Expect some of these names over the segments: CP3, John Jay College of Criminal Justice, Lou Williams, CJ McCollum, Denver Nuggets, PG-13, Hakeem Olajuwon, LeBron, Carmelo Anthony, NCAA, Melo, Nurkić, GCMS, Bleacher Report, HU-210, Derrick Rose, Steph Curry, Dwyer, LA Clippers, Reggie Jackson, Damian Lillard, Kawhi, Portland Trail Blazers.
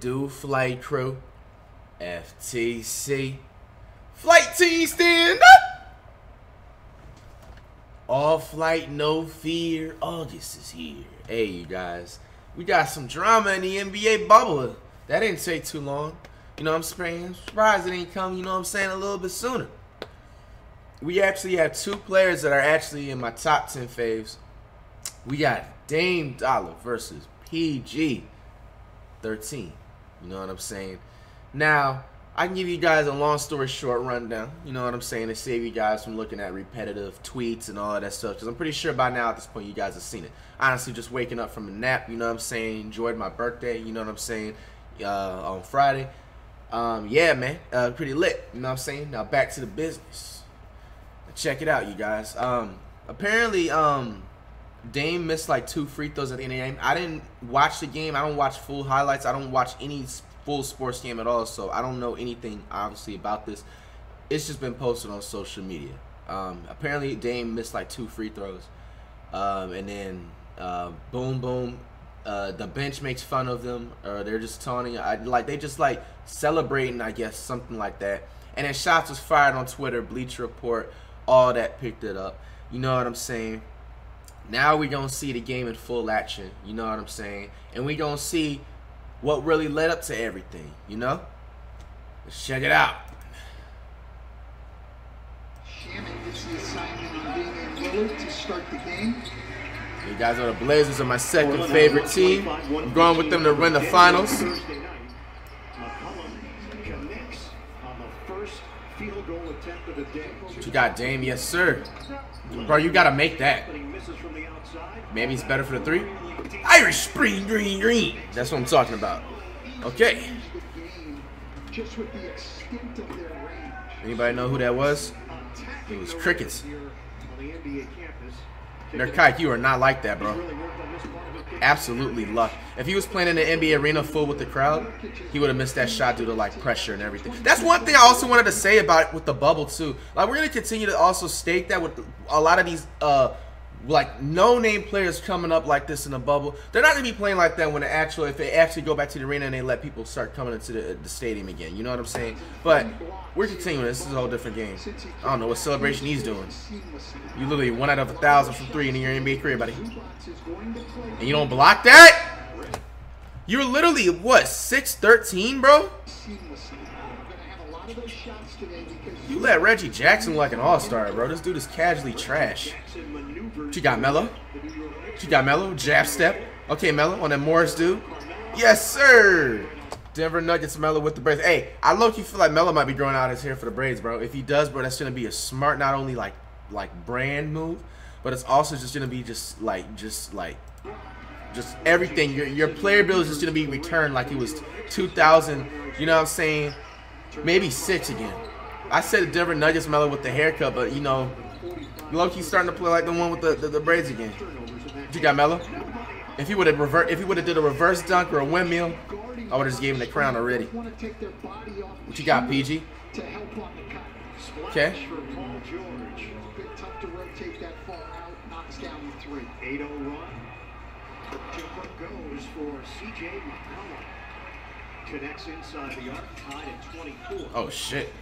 Do Flight Crew, FTC, Flight Team Stand Up. All Flight No Fear, August is here. Hey, you guys, we got some drama in the NBA bubble. That didn't take too long. You know what I'm saying? Surprised it didn't come, you know what I'm saying, a little bit sooner. We actually have two players that are actually in my top 10 faves. We got Dame Dollar versus PG-13. You know what I'm saying? Now, I can give you guys a long story short rundown, you know what I'm saying, to save you guys from looking at repetitive tweets and all that stuff, because I'm pretty sure by now at this point you guys have seen it. Honestly, just waking up from a nap, you know what I'm saying, enjoyed my birthday, you know what I'm saying, on Friday. Yeah, man, pretty lit, you know what I'm saying. Now, back to the business. Check it out, you guys. Apparently, Dame missed like 2 free throws at the end of the game. I didn't watch the game. I don't watch full highlights. I don't watch any full sports game at all, so I don't know anything, obviously, about this. It's just been posted on social media. Apparently, Dame missed like 2 free throws. And then, boom, boom. The bench makes fun of them, or they're just taunting. They just, like, celebrating, I guess, something like that. And then shots was fired on Twitter, Bleacher Report, all that picked it up. You know what I'm saying? Now we're going to see the game in full action. You know what I'm saying? And we're going to see what really led up to everything, you know? Let's check it out. Shaman gets the assignment of Damian Lillard to start the game. You guys know the Blazers are my second favorite team. I'm going with them to win the finals. What you got, Dame? Yes, sir. Bro, you got to make that. Maybe it's better for the 3. Irish Spring, green, green. That's what I'm talking about. Okay. Anybody know who that was? It was crickets. Nurkić, you are not like that, bro. Absolutely luck. If he was playing in the NBA arena full with the crowd, he would have missed that shot due to, like, pressure and everything. That's one thing I also wanted to say about with the bubble, too. Like, we're going to continue to also state that with a lot of these, like, no-name players coming up like this in the bubble. They're not going to be playing like that when if they actually go back to the arena and they let people start coming into the stadium again. You know what I'm saying? But we're continuing. This is a whole different game. I don't know what celebration he's doing. You literally 1 out of 1,000 from 3 in your NBA career, buddy. And you don't block that? You're literally, what, 6'13", bro? You let Reggie Jackson look like an all-star, bro. This dude is casually trash. She got Melo. She got Melo. Jab step. Okay, Melo on that Morris dude. Yes, sir. Denver Nuggets Melo with the braids. Hey, I low-key feel like Melo might be growing out his hair for the braids, bro. If he does, bro, that's gonna be a smart, not only like brand move, but it's also just gonna be just everything. Your player bill is just gonna be returned like it was 2000. You know what I'm saying? Maybe 6 again. I said Denver Nuggets Melo with the haircut, but you know. Low-key starting to play like the one with the braids again. You got Melo. If he would have did a reverse dunk or a windmill, I would have just gave him the crown already. What you got, PG? Okay. Goes for CJ McCollum. Connects inside the arc, tied at 24. Oh shit.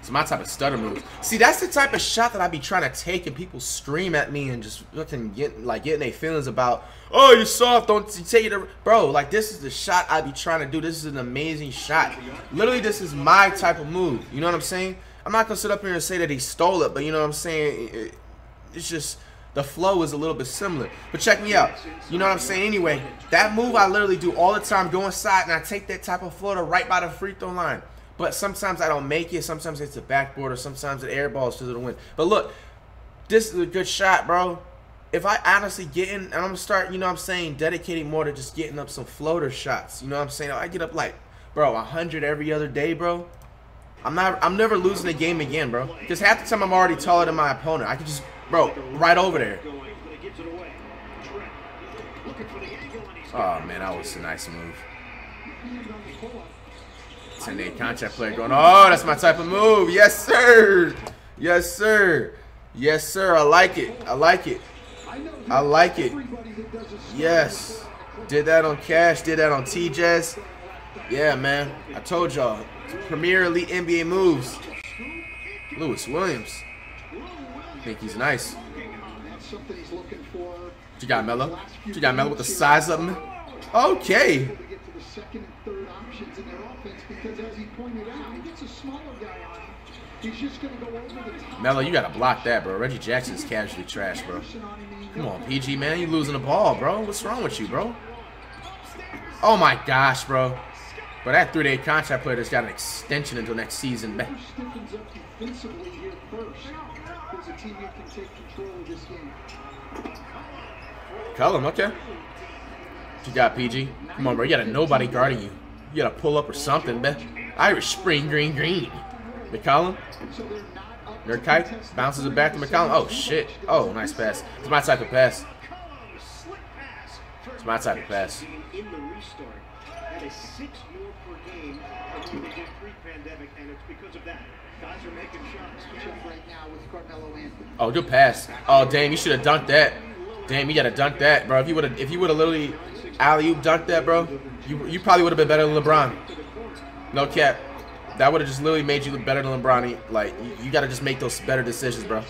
It's my type of stutter move. See, that's the type of shot that I be trying to take, and people scream at me and just fucking getting their feelings about, oh, you're soft, don't you take it to... Bro, like, this is the shot I be trying to do. This is an amazing shot. Literally, this is my type of move. You know what I'm saying? I'm not going to sit up here and say that he stole it, but you know what I'm saying? It's just... The flow is a little bit similar. But check me out. You know what I'm saying? Anyway, that move I literally do all the time. Go inside, and I take that type of floater right by the free throw line. But sometimes I don't make it. Sometimes it's a backboard, or sometimes it airballs to the wind. But look, this is a good shot, bro. If I honestly get in, and I'm going to start, you know what I'm saying, dedicating more to just getting up some floater shots. You know what I'm saying? I get up like, bro, 100 every other day, bro. I'm never losing a game again, bro. Because half the time I'm already taller than my opponent. I can just, bro, right over there. Oh, man, that was a nice move. 10-day contract player going, oh, that's my type of move. Yes, sir. Yes, sir. Yes, sir. I like it. I like it. I like it. Yes. Did that on Cash. Did that on T-Jazz. Yeah, man. I told y'all. Premier Elite NBA moves. Lou Williams. I think he's nice. You got Melo. You got Melo with the size of him. Okay. Melo, you gotta block that, bro. Reggie Jackson's casually trash, bro. Come on, PG, man. You losing the ball, bro. What's wrong with you, bro? Oh my gosh, bro. But that 3-day contract player just got an extension until next season. Man. Call him, okay. You got PG. Come on, bro. You got a nobody guarding you. You got to pull up or something, man. Irish spring, green, green. McCollum. Nurkić bounces it back to McCollum. Oh, shit. Oh, nice pass. It's my type of pass. It's my type of pass. Oh, good pass. Oh, damn. You should have dunked that. Damn, you gotta dunk that, bro. If you would have literally alley-oop dunked that, bro, you probably would have been better than LeBron. No cap. That would have just literally made you look better than LeBron. Like, you gotta just make those better decisions, bro.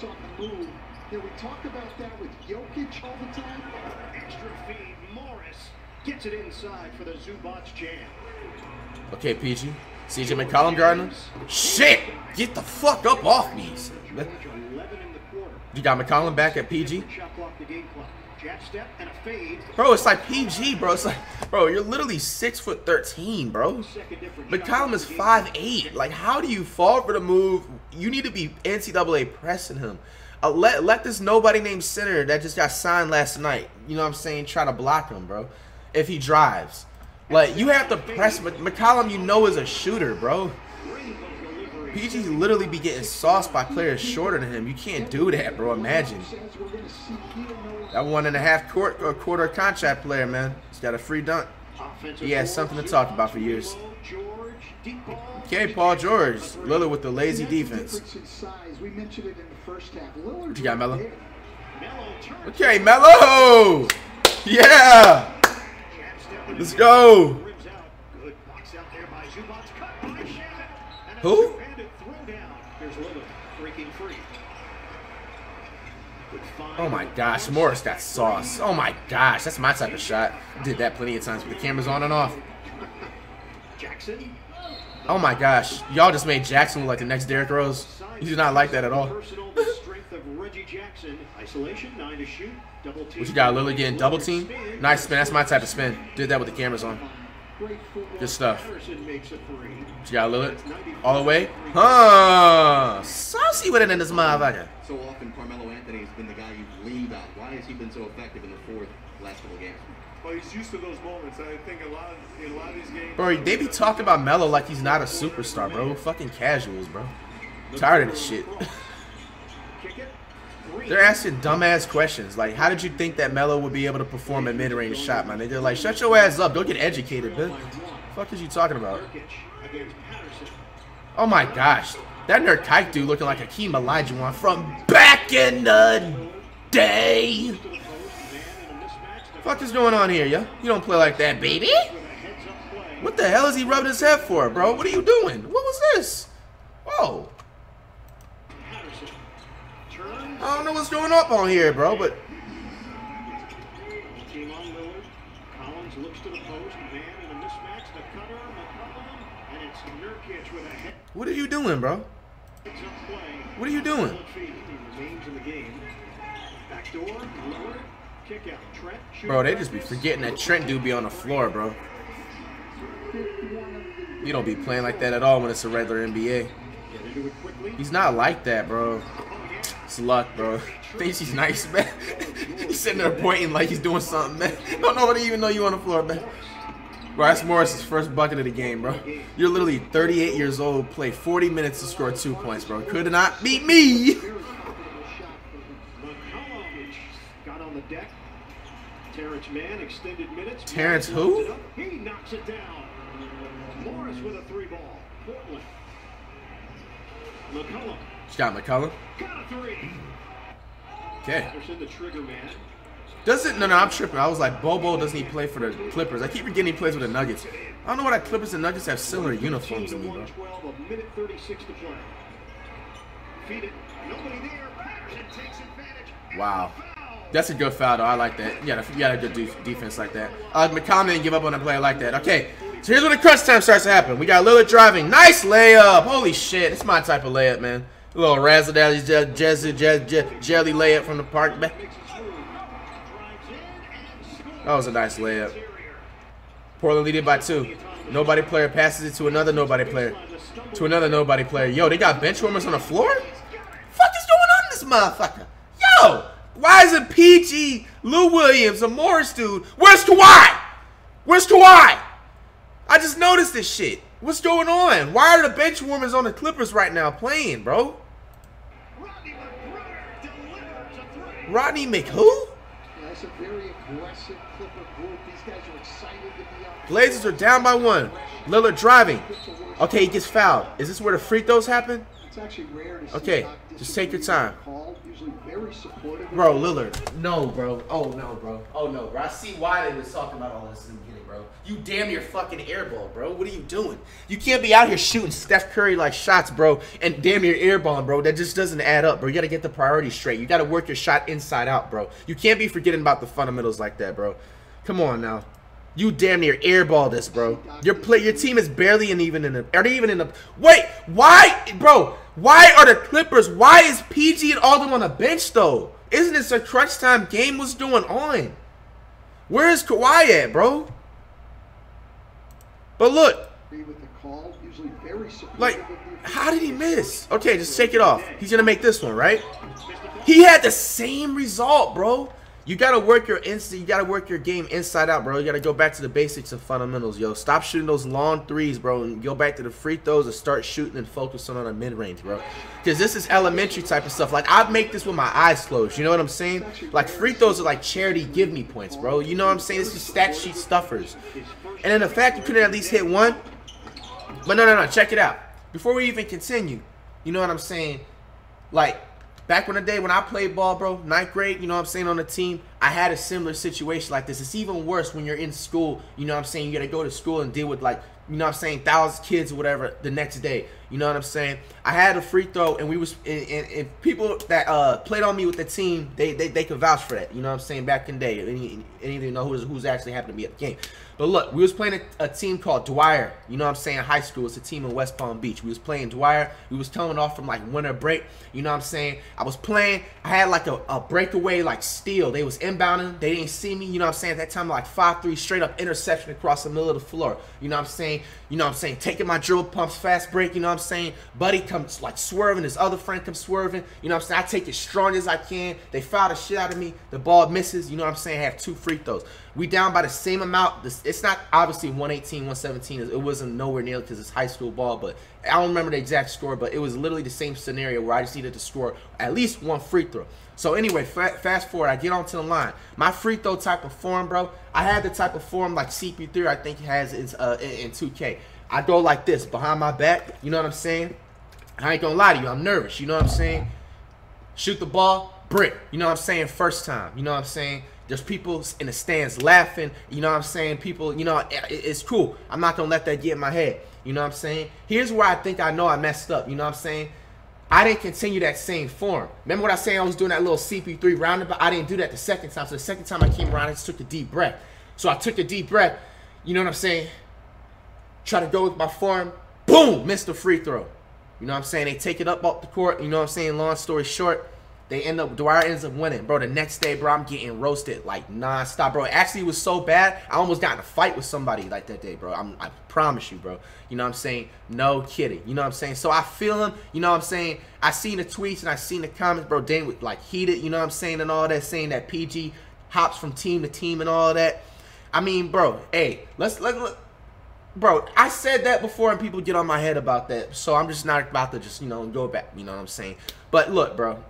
Okay, PG. CJ McCollum Gardner. Shit! Get the fuck up off me. You got McCollum back at PG. Bro, it's like PG, bro. It's like, bro, you're literally 6'13", bro. McCollum is 5'8". Like, how do you fall for the move? You need to be NCAA pressing him. Let this nobody named center that just got signed last night, you know what I'm saying, try to block him, bro, if he drives. Like, you have to press McCollum, you know, is a shooter, bro. PG literally be getting sauced by players shorter than him. You can't do that, bro. Imagine. That 1.5 quarter contract player, man. He's got a free dunk. He has something to talk about for years. Okay, Paul George. Lillard with the lazy defense. What you got, Melo? Okay, Melo! Yeah! Let's go! Who? Oh my gosh, Morris got sauce. Oh my gosh, that's my type of shot. Did that plenty of times with the cameras on and off. Jackson. Oh my gosh, y'all just made Jackson look like the next Derrick Rose. You do not like that at all. What you got, Lillard getting double team? Nice spin, that's my type of spin. Did that with the cameras on. Good stuff. You got Lillard all the way. Huh? Saucy with it in his motherfucker. So often Carmelo Anthony has been the guy you've leaned on. Why has he been so effective in the last couple games? Well, he's used to those moments. I think in a lot of these games. Bro, they be talking about Melo like he's not a superstar, bro. Fucking casuals, bro. I'm tired of this shit. They're asking dumbass questions. Like, how did you think that Melo would be able to perform a mid-range shot, man? They're like, shut your ass up. Don't get educated, man. What the fuck is you talking about? Oh, my gosh. That Nurkić dude looking like Hakeem Olajuwon from back in the day. Fuck is going on here, yo? You don't play like that, baby. What the hell is he rubbing his head for, bro? What are you doing? What was this? Whoa. I don't know what's going up on here, bro, but what are you doing, bro? What are you doing? Bro, they just be forgetting that Trent do be on the floor, bro. You don't be playing like that at all when it's a regular NBA. He's not like that, bro. It's luck, bro. Thinks he's nice, man. He's sitting there pointing like he's doing something, man. Don't nobody even know you on the floor, man. Bro, that's Morris's first bucket of the game, bro. You're literally 38 years old, play 40 minutes to score 2 points, bro. Could not beat me. Terrence who? He knocks it down. Morris with a three ball. Portland. McCollum. Scott McCollum. Okay. Doesn't, no, I'm tripping. I was like, Bobo doesn't he play for the Clippers? I keep forgetting he plays with the Nuggets. I don't know why that Clippers and Nuggets have similar uniforms to me, bro. Wow. That's a good foul, though. I like that. Yeah, you got a good defense like that. McCollum didn't give up on a play like that. Okay, so here's when the crunch time starts to happen. We got Lillard driving. Nice layup. Holy shit. It's my type of layup, man. A little razzle-dazzle jelly layup from the park. That was a nice layup. Portland leading by 2. Nobody player passes it to another nobody player. To another nobody player. Yo, they got bench warmers on the floor? Fuck is going on in this motherfucker? Yo! Why is it PG, Lou Williams, a Morris dude? Where's Kawhi? Where's Kawhi? I just noticed this shit. What's going on? Why are the bench warmers on the Clippers right now playing, bro? Rodney McWho? That's a very aggressive Clipper group. These guys are excited to be out. Blazers are down by 1. Lillard driving. Okay, he gets fouled. Is this where the free throws happen? Okay, just take your time. Bro, Lillard. No, bro. Oh, no, bro. Oh, no, bro. I see why they was talking about all this in the beginning, bro. You damn near fucking airball, bro. What are you doing? You can't be out here shooting Steph Curry like shots, bro, and damn near airballing, bro. That just doesn't add up, bro. You got to get the priorities straight. You got to work your shot inside out, bro. You can't be forgetting about the fundamentals like that, bro. Come on now. You damn near airball this, bro. Your team is barely even in the. Wait, why, bro? Why are the Clippers? Why is PG and Alden on the bench though? Isn't this a crunch time game? What's going on? Where is Kawhi at, bro? But look, like, how did he miss? Okay, just take it off. He's gonna make this one, right? He had the same result, bro. You gotta work your game inside out, bro. You gotta go back to the basics and fundamentals, yo. Stop shooting those long threes, bro, and go back to the free throws and start shooting and focusing on the mid range, bro. Cause this is elementary type of stuff. Like I make this with my eyes closed. You know what I'm saying? Like free throws are like charity give me points, bro. You know what I'm saying? This is stat sheet stuffers. And then the fact you couldn't at least hit one. But no. Check it out. Before we even continue, you know what I'm saying? Like, back when the day when I played ball, bro, 9th grade, you know what I'm saying, on the team, I had a similar situation like this. It's even worse when you're in school, you know what I'm saying? You got to go to school and deal with, like, you know what I'm saying, thousands of kids or whatever the next day. You know what I'm saying? I had a free throw, and we was and people that played on me with the team, they could vouch for that. You know what I'm saying? Back in the day, they didn't even know who's actually happened to be at the game. But look, we was playing a team called Dwyer. You know what I'm saying? High school. It's a team in West Palm Beach. We was playing Dwyer. We was coming off from, like, winter break. You know what I'm saying? I was playing. I had, like, a breakaway, like, steal. They was inbounding. They didn't see me. You know what I'm saying? At that time, like, 5-3 straight up interception across the middle of the floor. You know what I'm saying? You know what I'm saying? Taking my dribble pumps, fast break. You know what I'm saying? Buddy comes, like, swerving. His other friend comes swerving. You know what I'm saying? I take it strong as I can. They foul the shit out of me. The ball misses. You know what I'm saying? I have 2 free throws. We down by the same amount. It's not obviously 118, 117. It wasn't nowhere near because it's high school ball, but I don't remember the exact score, but it was literally the same scenario where I just needed to score at least 1 free throw. So anyway, fast forward, I get onto the line. My free throw type of form, bro, I had the type of form like CP3 I think has in 2K. I go like this, behind my back, you know what I'm saying? I ain't gonna lie to you, I'm nervous, you know what I'm saying? Shoot the ball, brick, you know what I'm saying, first time, you know what I'm saying? There's people in the stands laughing, you know what I'm saying? People, you know, it's cool. I'm not going to let that get in my head, you know what I'm saying? Here's where I think I know I messed up, you know what I'm saying? I didn't continue that same form. Remember what I said I was doing that little CP3 roundabout? I didn't do that the second time. So the second time I came around, I just took a deep breath. So I took a deep breath, you know what I'm saying? Try to go with my form. Boom! Missed the free throw. You know what I'm saying? They take it up off the court, you know what I'm saying? Long story short. They end up, Dwyer ends up winning. Bro, the next day, bro, I'm getting roasted like nonstop, bro. Actually, it was so bad, I almost got in a fight with somebody like that day, bro. I promise you, bro. You know what I'm saying? No kidding. You know what I'm saying? So I feel him. You know what I'm saying? I seen the tweets and I seen the comments, bro. Dame was like heated, you know what I'm saying, and all that, saying that PG hops from team to team and all that. I mean, bro, hey, let's bro, I said that before and people get on my head about that. So I'm just not about to just, you know, go back. You know what I'm saying? But look, bro.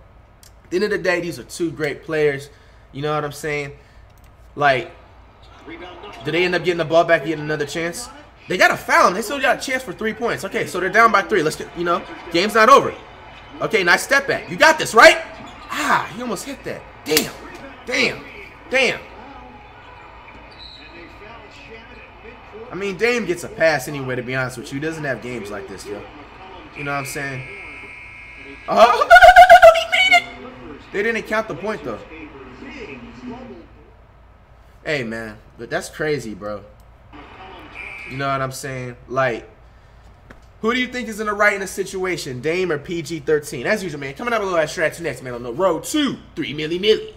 At the end of the day, these are 2 great players. You know what I'm saying? Like, do they end up getting the ball back and getting another chance? They got a foul. They still got a chance for 3 points. Okay, so they're down by 3. Let's get, you know, game's not over. Okay, nice step back. You got this, right? Ah, he almost hit that. Damn. Damn. I mean, Dame gets a pass anyway, to be honest with you. He doesn't have games like this, yo. You know what I'm saying? Oh, he made it! They didn't count the point, though. Hey, man. But that's crazy, bro. You know what I'm saying? Like, who do you think is in the right in a situation? Dame or PG-13? As usual, man. Coming up a little at Stratch next, man. On the road to 3 milli.